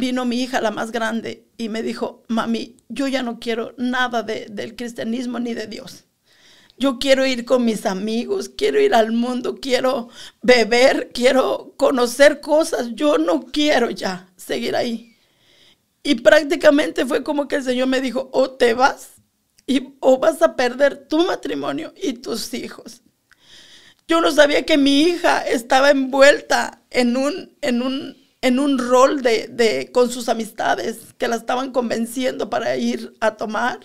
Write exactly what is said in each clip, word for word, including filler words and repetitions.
vino mi hija, la más grande, y me dijo, mami, yo ya no quiero nada de, del cristianismo ni de Dios. Yo quiero ir con mis amigos, quiero ir al mundo, quiero beber, quiero conocer cosas. Yo no quiero ya seguir ahí. Y prácticamente fue como que el Señor me dijo, o te vas, y, o vas a perder tu matrimonio y tus hijos. Yo no sabía que mi hija estaba envuelta en un, en un, en un rol de, de, con sus amistades, que la estaban convenciendo para ir a tomar.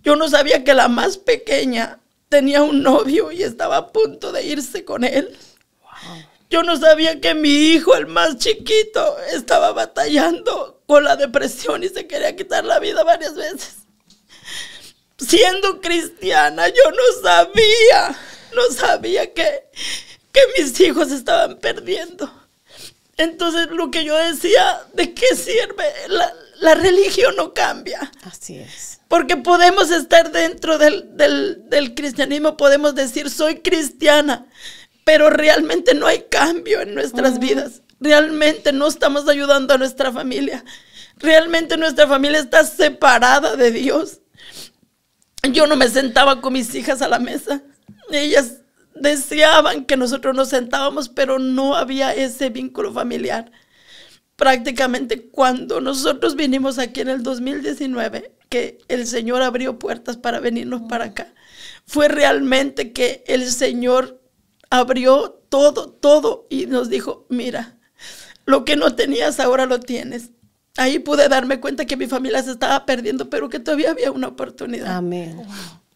Yo no sabía que la más pequeña tenía un novio y estaba a punto de irse con él. Wow. Yo no sabía que mi hijo, el más chiquito, estaba batallando con la depresión y se quería quitar la vida varias veces. Siendo cristiana, yo no sabía, no sabía que, que mis hijos estaban perdiendo. Entonces, lo que yo decía, ¿de qué sirve? La, la religión no cambia. Así es. Porque podemos estar dentro del, del, del cristianismo, podemos decir, soy cristiana, pero realmente no hay cambio en nuestras uh-huh. vidas. Realmente no estamos ayudando a nuestra familia. Realmente nuestra familia está separada de Dios. Yo no me sentaba con mis hijas a la mesa. Ellas deseaban que nosotros nos sentábamos, pero no había ese vínculo familiar. Prácticamente cuando nosotros vinimos aquí en el dos mil diecinueve, que el Señor abrió puertas para venirnos para acá, fue realmente que el Señor abrió todo, todo, y nos dijo, mira, lo que no tenías ahora lo tienes. Ahí pude darme cuenta que mi familia se estaba perdiendo, pero que todavía había una oportunidad. Amén.